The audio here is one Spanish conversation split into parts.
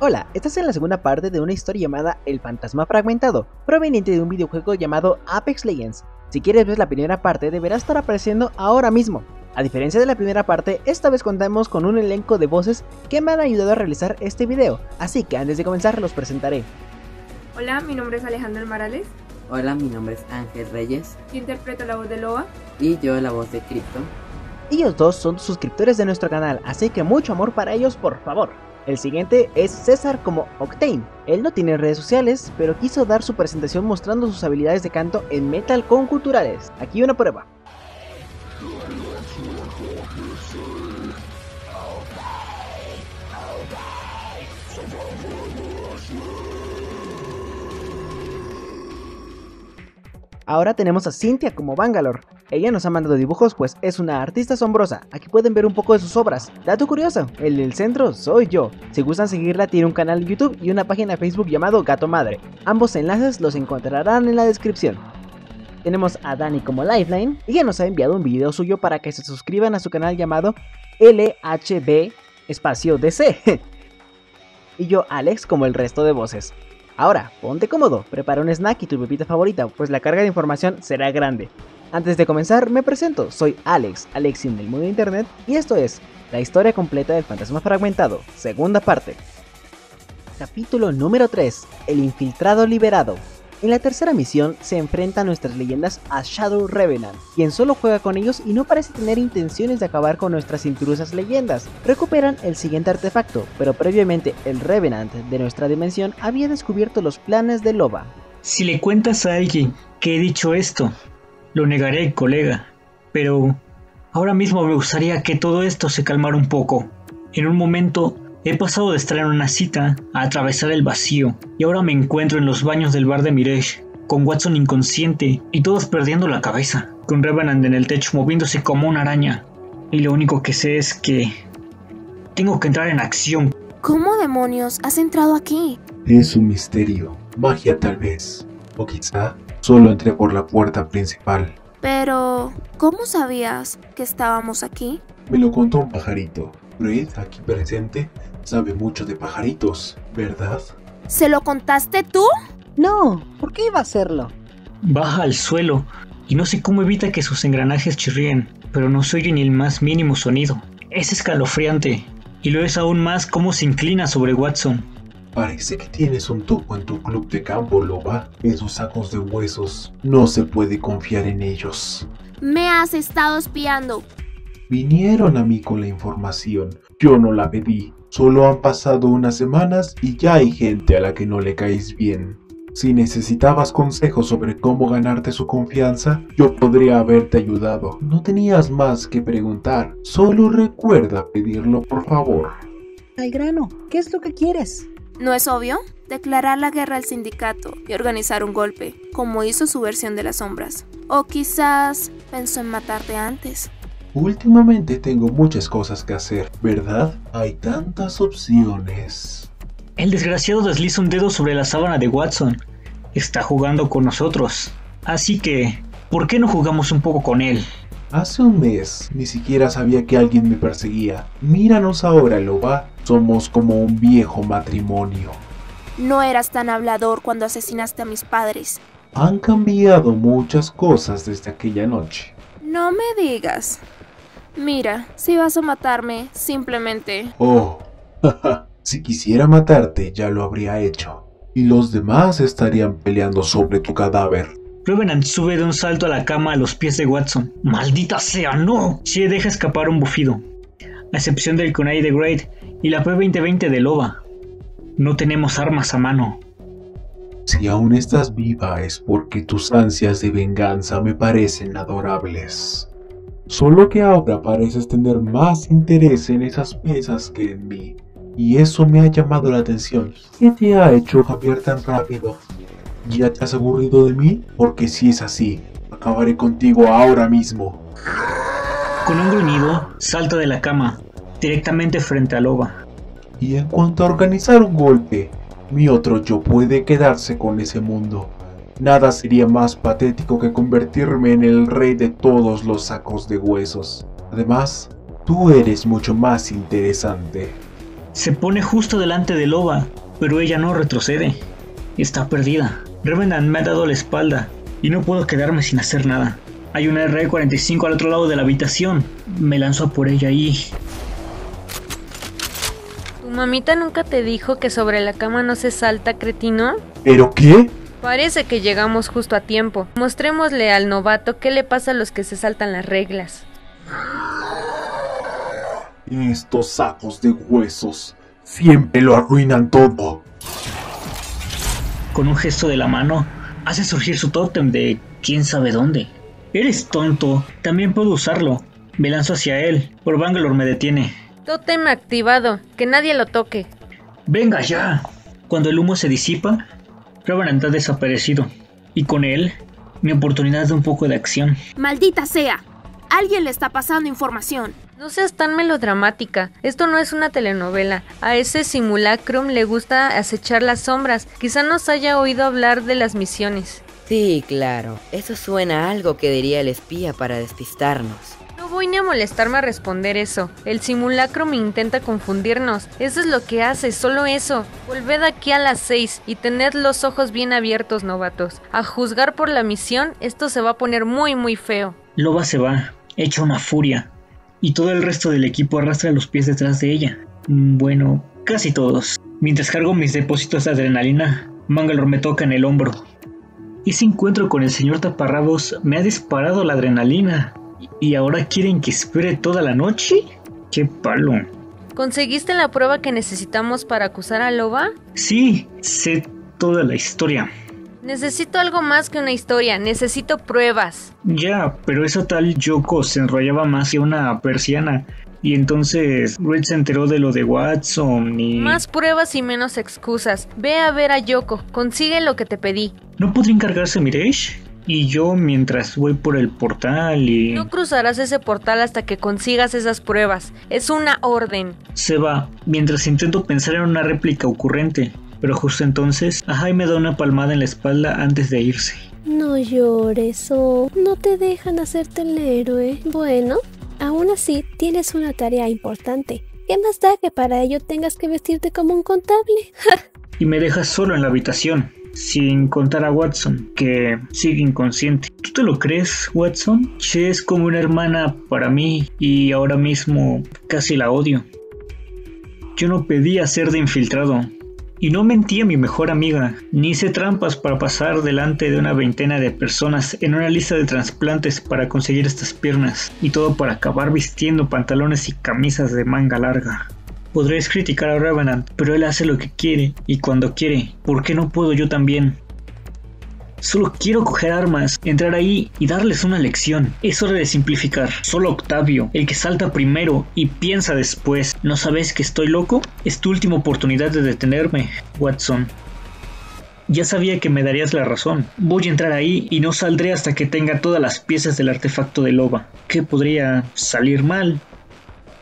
Hola, estás en la segunda parte de una historia llamada El Fantasma Fragmentado, proveniente de un videojuego llamado Apex Legends. Si quieres ver la primera parte, deberá estar apareciendo ahora mismo. A diferencia de la primera parte, esta vez contamos con un elenco de voces que me han ayudado a realizar este video, así que antes de comenzar los presentaré. Hola, mi nombre es Alejandra Almarales. Hola, mi nombre es Ángel Reyes. Yo interpreto la voz de Loba. Y yo la voz de Crypto. Ellos dos son suscriptores de nuestro canal, así que mucho amor para ellos, por favor. El siguiente es César como Octane. Él no tiene redes sociales, pero quiso dar su presentación mostrando sus habilidades de canto en metal con culturales. Aquí una prueba. Ahora tenemos a Cynthia como Bangalore. Ella nos ha mandado dibujos, pues es una artista asombrosa. Aquí pueden ver un poco de sus obras. Dato curioso, el del centro soy yo. Si gustan seguirla, tiene un canal de YouTube y una página de Facebook llamado Gato Madre. Ambos enlaces los encontrarán en la descripción. Tenemos a Dani como Lifeline. Ella nos ha enviado un video suyo para que se suscriban a su canal llamado LHB-DC. Y yo, Alex, como el resto de voces. Ahora, ponte cómodo, prepara un snack y tu pepita favorita, pues la carga de información será grande. Antes de comenzar, me presento, soy Alex, Alexin del mundo de internet, y esto es La historia completa del Fantasma Fragmentado, segunda parte. Capítulo número 3, El Infiltrado Liberado. En la tercera misión se enfrentan nuestras leyendas a Shadow Revenant, quien solo juega con ellos y no parece tener intenciones de acabar con nuestras intrusas leyendas. Recuperan el siguiente artefacto, pero previamente el Revenant de nuestra dimensión había descubierto los planes de Loba. Si le cuentas a alguien que he dicho esto, lo negaré, colega, pero ahora mismo me gustaría que todo esto se calmara un poco. En un momento he pasado de estar en una cita a atravesar el vacío y ahora me encuentro en los baños del bar de Mireille, con Watson inconsciente y todos perdiendo la cabeza, con Revenant en el techo moviéndose como una araña, y lo único que sé es que tengo que entrar en acción. ¿Cómo demonios has entrado aquí? Es un misterio, magia tal vez, o quizá solo entré por la puerta principal. Pero, ¿cómo sabías que estábamos aquí? Me lo contó un pajarito. Reid, aquí presente, sabe mucho de pajaritos, ¿verdad? ¿Se lo contaste tú? No, ¿por qué iba a hacerlo? Baja al suelo, y no sé cómo evita que sus engranajes chirríen, pero no se oye ni el más mínimo sonido. Es escalofriante, y lo es aún más cómo se inclina sobre Watson. Parece que tienes un tubo en tu club de campo, Loba. Esos sacos de huesos, no se puede confiar en ellos. Me has estado espiando. Vinieron a mí con la información, yo no la pedí, solo han pasado unas semanas y ya hay gente a la que no le caes bien. Si necesitabas consejos sobre cómo ganarte su confianza, yo podría haberte ayudado. No tenías más que preguntar, solo recuerda pedirlo por favor. Al grano, ¿qué es lo que quieres? ¿No es obvio? Declarar la guerra al sindicato y organizar un golpe, como hizo su versión de las sombras. O quizás pensó en matarte antes. Últimamente tengo muchas cosas que hacer, ¿verdad? Hay tantas opciones. El desgraciado desliza un dedo sobre la sábana de Watson. Está jugando con nosotros. Así que, ¿por qué no jugamos un poco con él? Hace un mes, ni siquiera sabía que alguien me perseguía. Míranos ahora, Loba. Somos como un viejo matrimonio. No eras tan hablador cuando asesinaste a mis padres. Han cambiado muchas cosas desde aquella noche. No me digas. Mira, si vas a matarme, simplemente... Oh, si quisiera matarte ya lo habría hecho, y los demás estarían peleando sobre tu cadáver. Revenant sube de un salto a la cama a los pies de Watson. ¡Maldita sea, no! Si deja escapar un bufido, a excepción del kunai de Reid y la P2020 de Loba. No tenemos armas a mano. Si aún estás viva es porque tus ansias de venganza me parecen adorables. Solo que ahora pareces tener más interés en esas pesas que en mí, y eso me ha llamado la atención. ¿Qué te ha hecho cambiar tan rápido? ¿Ya te has aburrido de mí? Porque si es así, acabaré contigo ahora mismo. Con un gruñido, salta de la cama, directamente frente a Loba. Y en cuanto a organizar un golpe, mi otro yo puede quedarse con ese mundo. Nada sería más patético que convertirme en el rey de todos los sacos de huesos. Además, tú eres mucho más interesante. Se pone justo delante de Loba, pero ella no retrocede. Está perdida. Revenant me ha dado la espalda y no puedo quedarme sin hacer nada. Hay una R45 al otro lado de la habitación. Me lanzo a por ella y... ¿Tu mamita nunca te dijo que sobre la cama no se salta, cretino? ¿Pero qué? Parece que llegamos justo a tiempo. Mostrémosle al novato qué le pasa a los que se saltan las reglas. Estos sacos de huesos siempre lo arruinan todo. Con un gesto de la mano, hace surgir su tótem de quién sabe dónde. Eres tonto, también puedo usarlo. Me lanzo hacia él, por Bangalore me detiene. Tótem activado, que nadie lo toque. ¡Venga ya! Cuando el humo se disipa, Revenant ha desaparecido. Y con él, mi oportunidad de un poco de acción. ¡Maldita sea! Alguien le está pasando información. No seas tan melodramática, esto no es una telenovela. A ese simulacrum le gusta acechar las sombras, quizá nos haya oído hablar de las misiones. Sí, claro, eso suena a algo que diría el espía para despistarnos. No voy ni a molestarme a responder eso, el simulacrum intenta confundirnos, eso es lo que hace, solo eso. Volved aquí a las 6 y tened los ojos bien abiertos, novatos. A juzgar por la misión, esto se va a poner muy muy feo. Loba se va, hecha una furia. Y todo el resto del equipo arrastra los pies detrás de ella. Bueno, casi todos. Mientras cargo mis depósitos de adrenalina, Bangalore me toca en el hombro. Ese encuentro con el señor Taparrabos me ha disparado la adrenalina. ¿Y ahora quieren que espere toda la noche? ¡Qué palo! ¿Conseguiste la prueba que necesitamos para acusar a Loba? Sí, sé toda la historia. Necesito algo más que una historia, necesito pruebas. Ya, pero esa tal Yoko se enrollaba más que una persiana. Y entonces Reid se enteró de lo de Watson y... Más pruebas y menos excusas. Ve a ver a Yoko, consigue lo que te pedí. ¿No podría encargarse Mireille? Y yo mientras voy por el portal y... No cruzarás ese portal hasta que consigas esas pruebas, es una orden. Se va, mientras intento pensar en una réplica ocurrente. Pero justo entonces, Ajay me da una palmada en la espalda antes de irse. No llores, oh, no te dejan hacerte el héroe. Bueno, aún así tienes una tarea importante. ¿Qué más da que para ello tengas que vestirte como un contable? Y me dejas solo en la habitación, sin contar a Watson, que sigue inconsciente. ¿Tú te lo crees, Watson? Che es como una hermana para mí y ahora mismo casi la odio. Yo no pedía ser de infiltrado. Y no mentí a mi mejor amiga, ni hice trampas para pasar delante de una veintena de personas en una lista de trasplantes para conseguir estas piernas, y todo para acabar vistiendo pantalones y camisas de manga larga. Podréis criticar a Revenant, pero él hace lo que quiere y cuando quiere. ¿Por qué no puedo yo también? Solo quiero coger armas, entrar ahí y darles una lección. Es hora de simplificar. Solo Octavio, el que salta primero y piensa después. ¿No sabes que estoy loco? Es tu última oportunidad de detenerme, Watson. Ya sabía que me darías la razón. Voy a entrar ahí y no saldré hasta que tenga todas las piezas del artefacto de Loba. ¿Qué podría salir mal?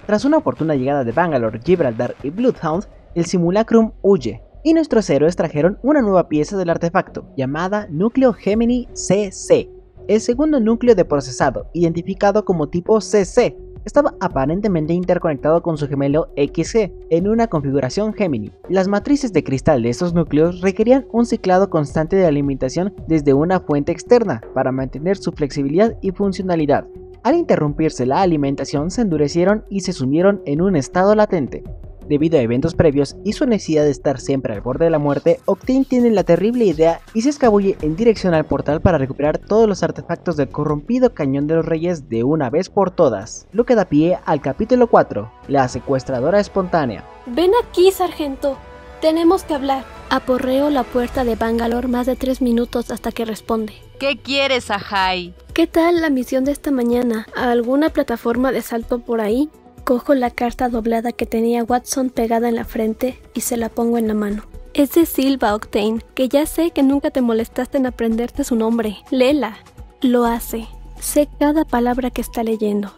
Tras una oportuna llegada de Bangalore, Gibraltar y Bloodhound, el simulacrum huye. Y nuestros héroes trajeron una nueva pieza del artefacto, llamada Núcleo Gemini CC, el segundo núcleo de procesado, identificado como tipo CC. Estaba aparentemente interconectado con su gemelo XC en una configuración Gemini. Las matrices de cristal de estos núcleos requerían un ciclado constante de alimentación desde una fuente externa para mantener su flexibilidad y funcionalidad. Al interrumpirse la alimentación, se endurecieron y se sumieron en un estado latente. Debido a eventos previos y su necesidad de estar siempre al borde de la muerte, Octane tiene la terrible idea y se escabulle en dirección al portal para recuperar todos los artefactos del corrompido Cañón de los Reyes de una vez por todas, lo que da pie al capítulo 4, la secuestradora espontánea. Ven aquí, sargento, tenemos que hablar. Aporreo la puerta de Bangalore más de 3 minutos hasta que responde. ¿Qué quieres, Ajay? ¿Qué tal la misión de esta mañana? ¿Alguna plataforma de salto por ahí? Cojo la carta doblada que tenía Watson pegada en la frente y se la pongo en la mano. Es de Silva, Octane, que ya sé que nunca te molestaste en aprenderte su nombre. Léela. Lo hace. Sé cada palabra que está leyendo.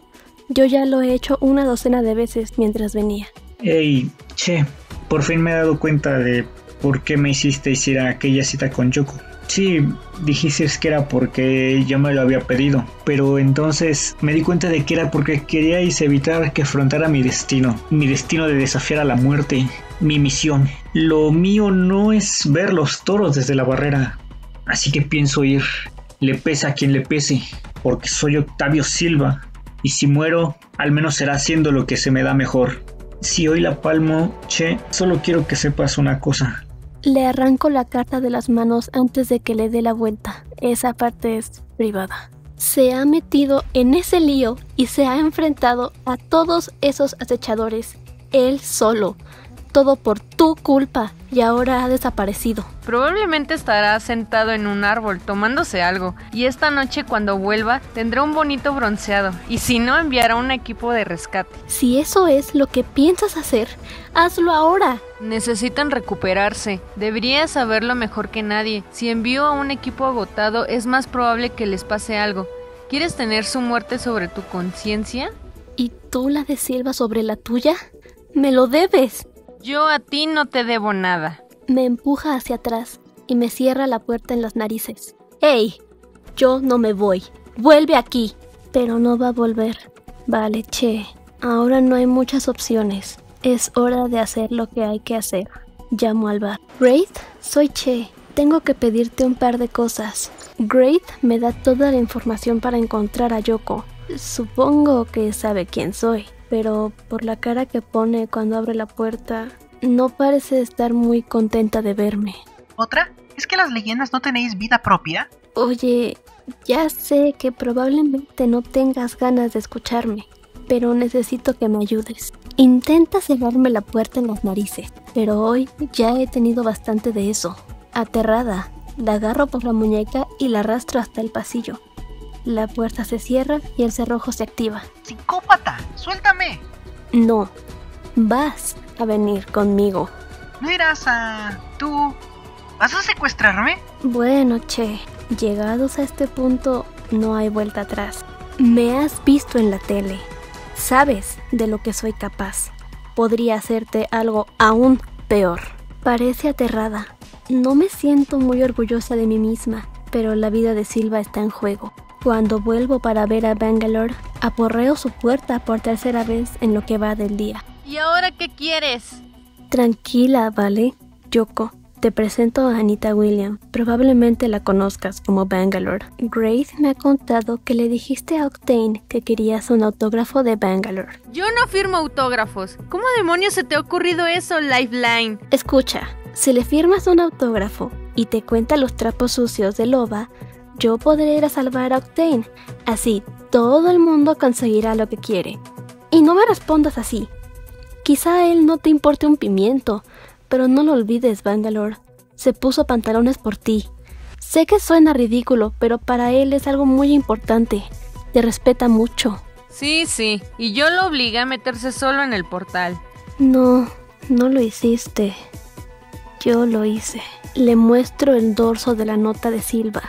Yo ya lo he hecho una docena de veces mientras venía. Ey, che, por fin me he dado cuenta de por qué me hiciste ir a aquella cita con Yoko. Sí, dijiste que era porque yo me lo había pedido, pero entonces me di cuenta de que era porque queríais evitar que afrontara mi destino de desafiar a la muerte, mi misión. Lo mío no es ver los toros desde la barrera, así que pienso ir, le pese a quien le pese, porque soy Octavio Silva, y si muero, al menos será haciendo lo que se me da mejor. Si hoy la palmo, che, solo quiero que sepas una cosa. Le arranco la carta de las manos antes de que le dé la vuelta. Esa parte es privada. Se ha metido en ese lío y se ha enfrentado a todos esos acechadores. Él solo. Todo por tu culpa. Y ahora ha desaparecido. Probablemente estará sentado en un árbol tomándose algo. Y esta noche cuando vuelva tendrá un bonito bronceado. Y si no, enviará un equipo de rescate. Si eso es lo que piensas hacer, hazlo ahora. Necesitan recuperarse. Deberías saberlo mejor que nadie. Si envío a un equipo agotado es más probable que les pase algo. ¿Quieres tener su muerte sobre tu conciencia? ¿Y tú la de Silva sobre la tuya? ¡Me lo debes! Yo a ti no te debo nada. Me empuja hacia atrás y me cierra la puerta en las narices. ¡Ey! Yo no me voy. ¡Vuelve aquí! Pero no va a volver. Vale, che. Ahora no hay muchas opciones. Es hora de hacer lo que hay que hacer. Llamo al bar. Wraith, soy Che. Tengo que pedirte un par de cosas. Wraith me da toda la información para encontrar a Yoko. Supongo que sabe quién soy. Pero por la cara que pone cuando abre la puerta, no parece estar muy contenta de verme. ¿Otra? ¿Es que las leyendas no tenéis vida propia? Oye, ya sé que probablemente no tengas ganas de escucharme, pero necesito que me ayudes. Intenta cerrarme la puerta en las narices, pero hoy ya he tenido bastante de eso. Aterrada, la agarro por la muñeca y la arrastro hasta el pasillo. La puerta se cierra y el cerrojo se activa. ¡Psicópata! ¡Suéltame! No, vas a venir conmigo. ¿No irás a... tú? ¿Vas a secuestrarme? Bueno, che, llegados a este punto no hay vuelta atrás. Me has visto en la tele. Sabes de lo que soy capaz. Podría hacerte algo aún peor. Parece aterrada. No me siento muy orgullosa de mí misma, pero la vida de Silva está en juego. Cuando vuelvo para ver a Bangalore, aporreo su puerta por tercera vez en lo que va del día. ¿Y ahora qué quieres? Tranquila, ¿vale? Yoko, te presento a Anita Williams. Probablemente la conozcas como Bangalore. Grace me ha contado que le dijiste a Octane que querías un autógrafo de Bangalore. Yo no firmo autógrafos. ¿Cómo demonios se te ha ocurrido eso, Lifeline? Escucha, si le firmas un autógrafo y te cuenta los trapos sucios de Loba, yo podré ir a salvar a Octane. Así todo el mundo conseguirá lo que quiere. Y no me respondas así. Quizá a él no te importe un pimiento, pero no lo olvides, Bangalore. Se puso pantalones por ti. Sé que suena ridículo, pero para él es algo muy importante. Te respeta mucho. Sí, y yo lo obligué a meterse solo en el portal. No, no lo hiciste. Yo lo hice. Le muestro el dorso de la nota de Silva.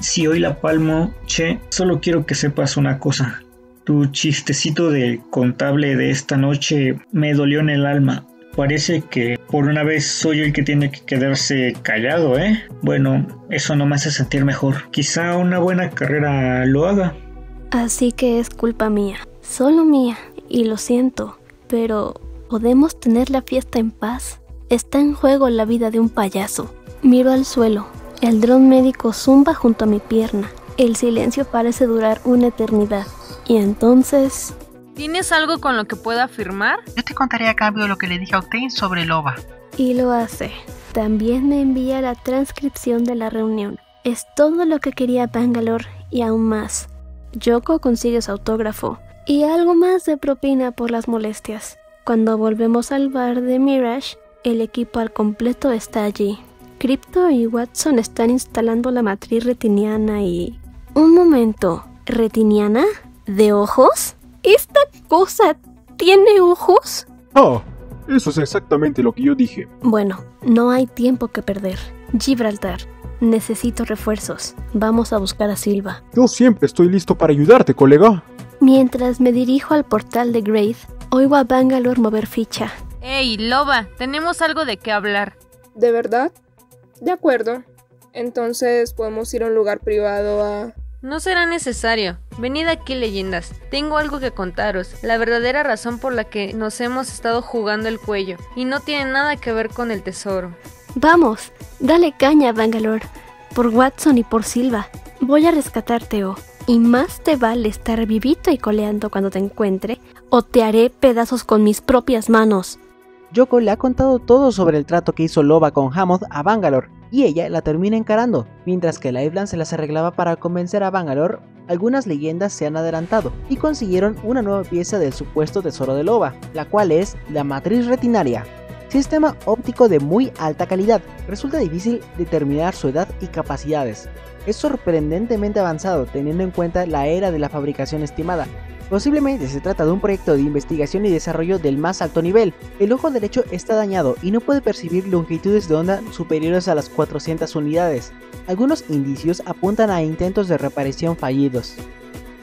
Si hoy la palmo, che, solo quiero que sepas una cosa. Tu chistecito de contable de esta noche me dolió en el alma. Parece que por una vez soy el que tiene que quedarse callado, ¿eh? Bueno, eso no me hace sentir mejor. Quizá una buena carrera lo haga. Así que es culpa mía. Solo mía. Y lo siento. Pero, ¿podemos tener la fiesta en paz? Está en juego la vida de un payaso. Miro al suelo. El dron médico zumba junto a mi pierna. El silencio parece durar una eternidad. Y entonces... ¿Tienes algo con lo que pueda firmar? Yo te contaré a cambio lo que le dije a Octane sobre Loba. Y lo hace. También me envía la transcripción de la reunión. Es todo lo que quería Bangalore y aún más. Yoko consigue su autógrafo. Y algo más de propina por las molestias. Cuando volvemos al bar de Mirage, el equipo al completo está allí. Crypto y Watson están instalando la matriz retiniana y... Un momento, ¿retiniana? ¿De ojos? ¿Esta cosa tiene ojos? Oh, eso es exactamente lo que yo dije. Bueno, no hay tiempo que perder. Gibraltar, necesito refuerzos. Vamos a buscar a Silva. Yo siempre estoy listo para ayudarte, colega. Mientras me dirijo al portal de Wraith, oigo a Bangalore mover ficha. Hey, Loba, tenemos algo de qué hablar. ¿De verdad? De acuerdo, Entonces podemos ir a un lugar privado a... No será necesario. Venid aquí, leyendas. Tengo algo que contaros. La verdadera razón por la que nos hemos estado jugando el cuello. Y no tiene nada que ver con el tesoro. Vamos, dale caña, Bangalore. Por Watson y por Silva. Voy a rescatarte, O. Y más te vale estar vivito y coleando cuando te encuentre, o te haré pedazos con mis propias manos. Yoko le ha contado todo sobre el trato que hizo Loba con Hammond a Bangalore, y ella la termina encarando. Mientras que Lifeline se las arreglaba para convencer a Bangalore, algunas leyendas se han adelantado y consiguieron una nueva pieza del supuesto tesoro de Loba, la cual es la matriz retinaria. Sistema óptico de muy alta calidad, resulta difícil determinar su edad y capacidades. Es sorprendentemente avanzado teniendo en cuenta la era de la fabricación estimada. Posiblemente se trata de un proyecto de investigación y desarrollo del más alto nivel. El ojo derecho está dañado y no puede percibir longitudes de onda superiores a las 400 unidades. Algunos indicios apuntan a intentos de reparación fallidos.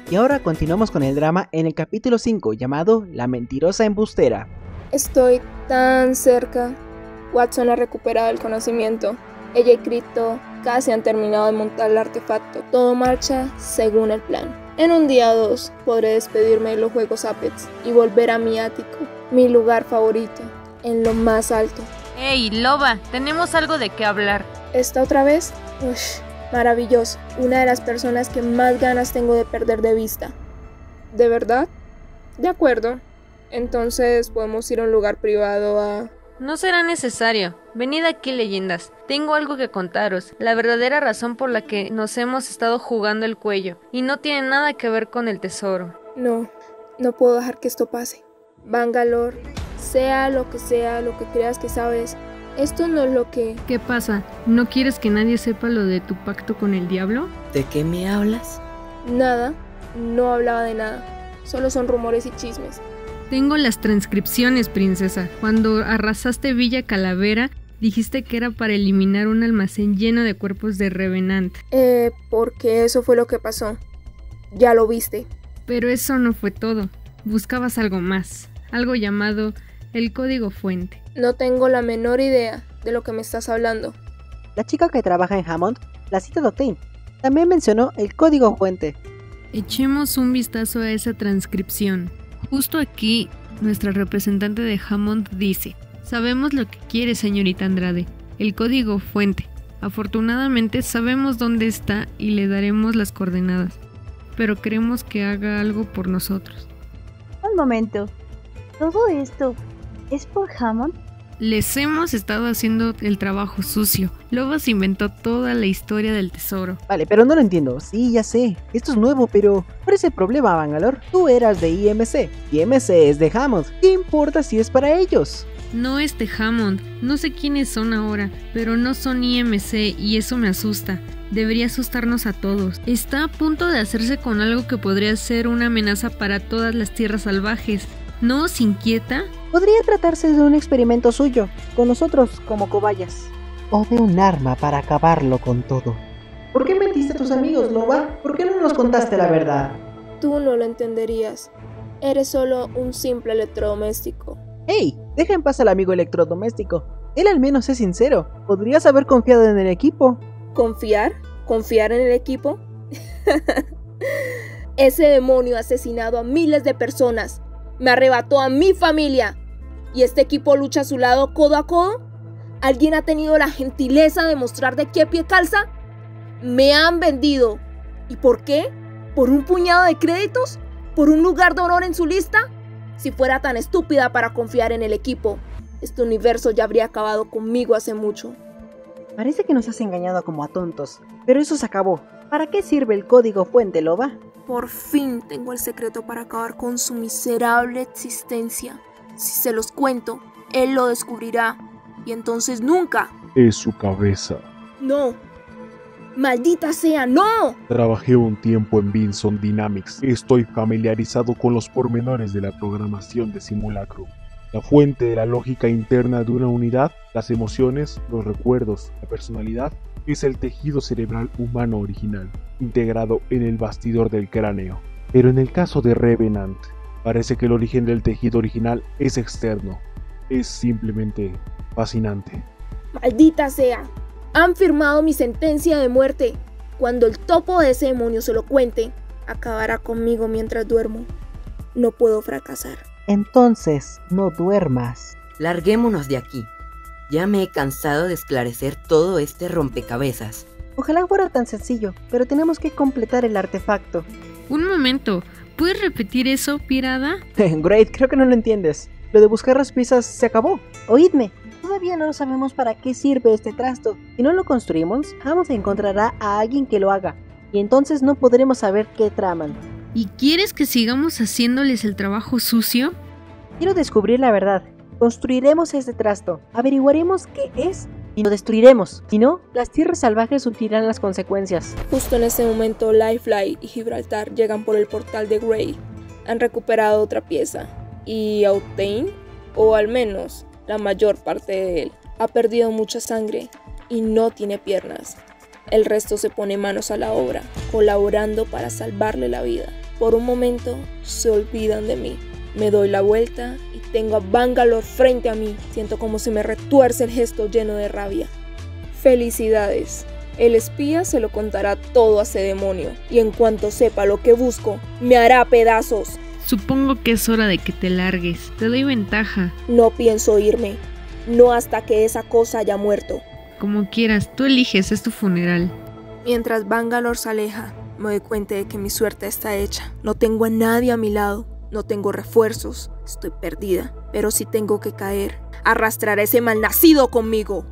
Y ahora continuamos con el drama en el capítulo 5 llamado La mentirosa embustera. Estoy tan cerca. Watson ha recuperado el conocimiento. Ella y Crypto casi han terminado de montar el artefacto. Todo marcha según el plan. En un día o dos podré despedirme de los juegos Apex y volver a mi ático, mi lugar favorito, en lo más alto. ¡Ey, Loba! Tenemos algo de qué hablar. ¿Esta otra vez? Uff, maravilloso. Una de las personas que más ganas tengo de perder de vista. ¿De verdad? De acuerdo. Entonces podemos ir a un lugar privado a... No será necesario. Venid aquí, leyendas. Tengo algo que contaros. La verdadera razón por la que nos hemos estado jugando el cuello. Y no tiene nada que ver con el tesoro. No puedo dejar que esto pase. Bangalore, sea, lo que creas que sabes, esto no es lo que... ¿Qué pasa? ¿No quieres que nadie sepa lo de tu pacto con el diablo? ¿De qué me hablas? Nada, no hablaba de nada. Solo son rumores y chismes. Tengo las transcripciones, princesa. Cuando arrasaste Villa Calavera, dijiste que era para eliminar un almacén lleno de cuerpos de Revenant. Porque eso fue lo que pasó. Ya lo viste. Pero eso no fue todo. Buscabas algo más. Algo llamado el código fuente. No tengo la menor idea de lo que me estás hablando. La chica que trabaja en Hammond, la cita Doctrine, también mencionó el código fuente. Echemos un vistazo a esa transcripción. Justo aquí, nuestra representante de Hammond dice: sabemos lo que quiere, señorita Andrade, el código fuente. Afortunadamente sabemos dónde está y le daremos las coordenadas, pero queremos que haga algo por nosotros. Un momento, ¿todo esto es por Hammond? Les hemos estado haciendo el trabajo sucio. Loba se inventó toda la historia del tesoro. Vale, pero no lo entiendo. Sí, ya sé. Esto es nuevo, pero... ¿Cuál es el problema, Bangalore? Tú eras de IMC. IMC es de Hammond. ¿Qué importa si es para ellos? No es de Hammond. No sé quiénes son ahora, pero no son IMC y eso me asusta. Debería asustarnos a todos. Está a punto de hacerse con algo que podría ser una amenaza para todas las tierras salvajes. ¿No os inquieta? Podría tratarse de un experimento suyo, con nosotros como cobayas. O de un arma para acabarlo con todo. ¿Por qué mentiste a tus amigos, Loba? ¿Por qué no nos contaste la verdad? Tú no lo entenderías. Eres solo un simple electrodoméstico. ¡Ey! Deja en paz al amigo electrodoméstico. Él al menos es sincero. ¿Podrías haber confiado en el equipo? ¿Confiar? ¿Confiar en el equipo? Ese demonio ha asesinado a miles de personas. Me arrebató a mi familia. ¿Y este equipo lucha a su lado codo a codo? ¿Alguien ha tenido la gentileza de mostrar de qué pie calza? Me han vendido. ¿Y por qué? ¿Por un puñado de créditos? ¿Por un lugar de honor en su lista? Si fuera tan estúpida para confiar en el equipo, este universo ya habría acabado conmigo hace mucho. Parece que nos has engañado como a tontos, pero eso se acabó. ¿Para qué sirve el código fuente, Loba? Por fin tengo el secreto para acabar con su miserable existencia. Si se los cuento, él lo descubrirá. Y entonces nunca... Es su cabeza. No. ¡Maldita sea, no! Trabajé un tiempo en Vinson Dynamics. Estoy familiarizado con los pormenores de la programación de simulacro. La fuente de la lógica interna de una unidad, las emociones, los recuerdos, la personalidad... Es el tejido cerebral humano original, integrado en el bastidor del cráneo. Pero en el caso de Revenant, parece que el origen del tejido original es externo. Es simplemente fascinante. ¡Maldita sea! Han firmado mi sentencia de muerte. Cuando el topo de ese demonio se lo cuente, acabará conmigo mientras duermo. No puedo fracasar. Entonces, no duermas. Larguémonos de aquí. Ya me he cansado de esclarecer todo este rompecabezas. Ojalá fuera tan sencillo, pero tenemos que completar el artefacto. Un momento, ¿puedes repetir eso, pirada? Great, creo que no lo entiendes. Lo de buscar las piezas se acabó. Oídme, todavía no sabemos para qué sirve este trasto. Si no lo construimos, Hammond encontrará a alguien que lo haga, y entonces no podremos saber qué traman. ¿Y quieres que sigamos haciéndoles el trabajo sucio? Quiero descubrir la verdad. Construiremos este trasto, averiguaremos qué es y lo destruiremos. Si no, las tierras salvajes sufrirán las consecuencias. Justo en ese momento, Lifeline y Gibraltar llegan por el portal de Wraith. Han recuperado otra pieza, y Octane, o al menos la mayor parte de él, ha perdido mucha sangre y no tiene piernas. El resto se pone manos a la obra, colaborando para salvarle la vida. Por un momento se olvidan de mí. Me doy la vuelta y tengo a Bangalore frente a mí. Siento como se me retuerce el gesto lleno de rabia. Felicidades. El espía se lo contará todo a ese demonio, y en cuanto sepa lo que busco, me hará pedazos. Supongo que es hora de que te largues. Te doy ventaja. No pienso irme. No hasta que esa cosa haya muerto. Como quieras, tú eliges, es tu funeral. Mientras Bangalore se aleja, me doy cuenta de que mi suerte está hecha. No tengo a nadie a mi lado, no tengo refuerzos, estoy perdida. Pero sí tengo que caer. Arrastraré a ese malnacido conmigo.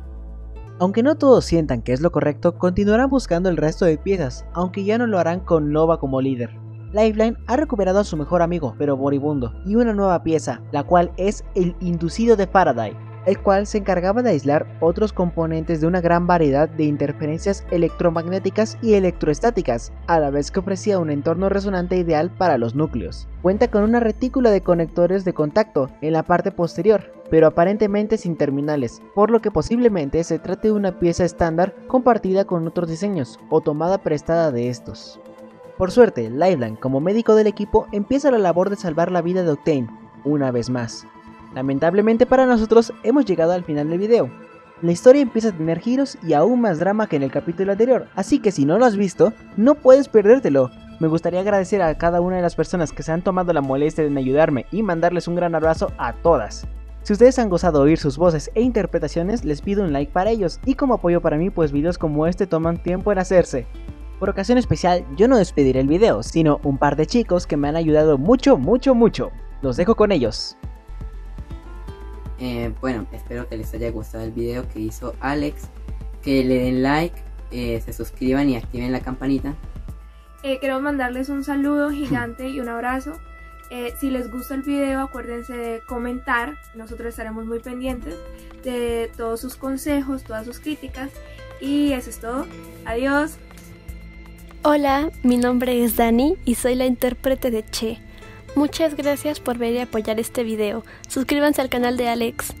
Aunque no todos sientan que es lo correcto, continuarán buscando el resto de piezas, aunque ya no lo harán con Loba como líder. Lifeline ha recuperado a su mejor amigo, pero moribundo, y una nueva pieza, la cual es el Inducido de Paradise, el cual se encargaba de aislar otros componentes de una gran variedad de interferencias electromagnéticas y electroestáticas, a la vez que ofrecía un entorno resonante ideal para los núcleos. Cuenta con una retícula de conectores de contacto en la parte posterior, pero aparentemente sin terminales, por lo que posiblemente se trate de una pieza estándar compartida con otros diseños, o tomada prestada de estos. Por suerte, Lifeline, como médico del equipo, empieza la labor de salvar la vida de Octane, una vez más. Lamentablemente para nosotros, hemos llegado al final del video. La historia empieza a tener giros y aún más drama que en el capítulo anterior, así que si no lo has visto, no puedes perdértelo. Me gustaría agradecer a cada una de las personas que se han tomado la molestia de ayudarme y mandarles un gran abrazo a todas. Si ustedes han gozado oír sus voces e interpretaciones, les pido un like para ellos, y como apoyo para mí, pues videos como este toman tiempo en hacerse. Por ocasión especial, yo no despediré el video, sino un par de chicos que me han ayudado mucho. Los dejo con ellos. Bueno, espero que les haya gustado el video que hizo Alex, que le den like, se suscriban y activen la campanita. Quiero mandarles un saludo gigante y un abrazo. Si les gusta el video, acuérdense de comentar, nosotros estaremos muy pendientes de todos sus consejos, todas sus críticas, y eso es todo, adiós. Hola, mi nombre es Dani y soy la intérprete de Che. Muchas gracias por ver y apoyar este video. Suscríbanse al canal de Alex.